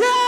cry.